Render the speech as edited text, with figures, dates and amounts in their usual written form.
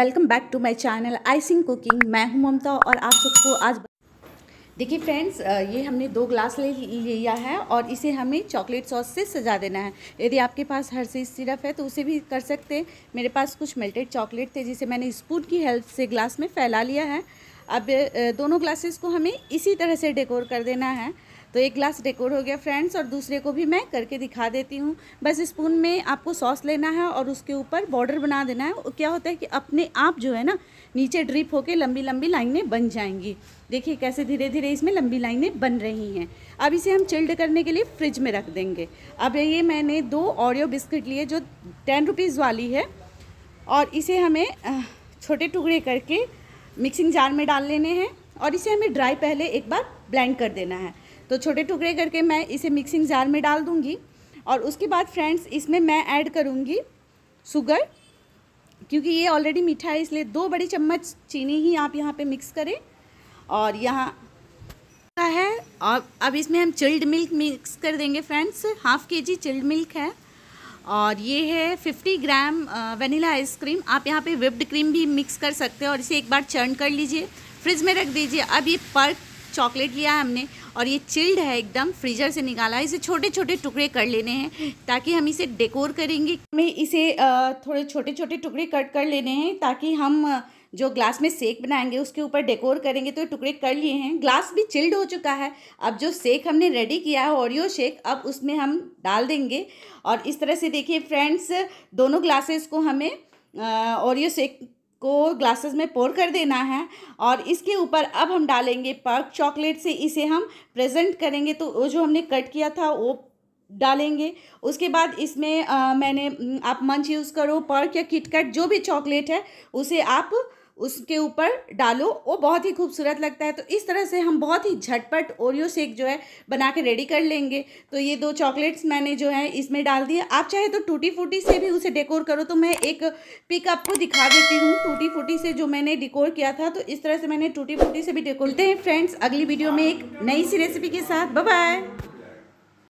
Welcome back to my channel Icing Cooking. मैं हूं ममता और आप सबको आज देखिए फ्रेंड्स, ये हमने 2 ग्लास ले लिया है और इसे हमें चॉकलेट सॉस से सजा देना है। यदि आपके पास हर चीज़ सिरप है तो उसे भी कर सकते हैं। मेरे पास कुछ मेल्टेड चॉकलेट थे जिसे मैंने स्पून की हेल्प से ग्लास में फैला लिया है। अब दोनों ग्लासेस को हमें इसी तरह से डेकोर कर देना है। तो एक ग्लास डेकोर हो गया फ्रेंड्स और दूसरे को भी मैं करके दिखा देती हूँ। बस स्पून में आपको सॉस लेना है और उसके ऊपर बॉर्डर बना देना है। क्या होता है कि अपने आप जो है ना नीचे ड्रिप होके लंबी लंबी लाइनें बन जाएंगी। देखिए कैसे धीरे धीरे इसमें लंबी लाइनें बन रही हैं। अब इसे हम चिल्ड करने के लिए फ्रिज में रख देंगे। अब ये मैंने 2 ओरियो बिस्किट लिए जो 10 रुपीज़ वाली है और इसे हमें छोटे टुकड़े करके मिक्सिंग जार में डाल लेने हैं और इसे हमें ड्राई पहले एक बार ब्लेंड कर देना है। तो छोटे टुकड़े करके मैं इसे मिक्सिंग जार में डाल दूंगी और उसके बाद फ्रेंड्स इसमें मैं ऐड करूंगी शुगर, क्योंकि ये ऑलरेडी मीठा है इसलिए 2 बड़ी चम्मच चीनी ही आप यहाँ पे मिक्स करें। और यहाँ है और अब इसमें हम चिल्ड मिल्क मिक्स कर देंगे friends. Half kg chilled milk है और ये है 50 ग्राम वनीला आइसक्रीम। आप यहाँ पे व्हिप्ड क्रीम भी मिक्स कर सकते हैं और इसे एक बार चर्न कर लीजिए, फ्रिज में रख दीजिए। अब ये पर्क चॉकलेट लिया है हमने और ये चिल्ड है, एकदम फ्रीजर से निकाला है। इसे छोटे छोटे टुकड़े कर लेने हैं ताकि हम इसे डेकोर करेंगे। हमें इसे थोड़े छोटे छोटे टुकड़े कट कर लेने हैं ताकि हम जो ग्लास में शेक बनाएंगे उसके ऊपर डेकोर करेंगे। तो टुकड़े कर लिए हैं, ग्लास भी चिल्ड हो चुका है। अब जो शेक हमने रेडी किया है ओरियो शेक, अब उसमें हम डाल देंगे। और इस तरह से देखिए फ्रेंड्स दोनों ग्लासेस को हमें ओरियो शेक को ग्लासेस में पोर कर देना है। और इसके ऊपर अब हम डालेंगे पर्क चॉकलेट, से इसे हम प्रेजेंट करेंगे। तो वो जो हमने कट किया था वो डालेंगे। उसके बाद इसमें मैंने आप मंच यूज़ करो, पर्क या किटकैट जो भी चॉकलेट है उसे आप उसके ऊपर डालो, वो बहुत ही खूबसूरत लगता है। तो इस तरह से हम बहुत ही झटपट ओरियो शेक जो है बना के रेडी कर लेंगे। तो ये 2 चॉकलेट्स मैंने जो है इसमें डाल दिए। आप चाहे तो टूटी फूटी से भी उसे डेकोर करो। तो मैं एक पिक आपको दिखा देती हूँ टूटी फूटी से जो मैंने डेकोर किया था। तो इस तरह से मैंने टूटी फूटी से भी डेकोर करते हैं फ्रेंड्स। अगली वीडियो में एक नई सी रेसिपी के साथ बाय बाय।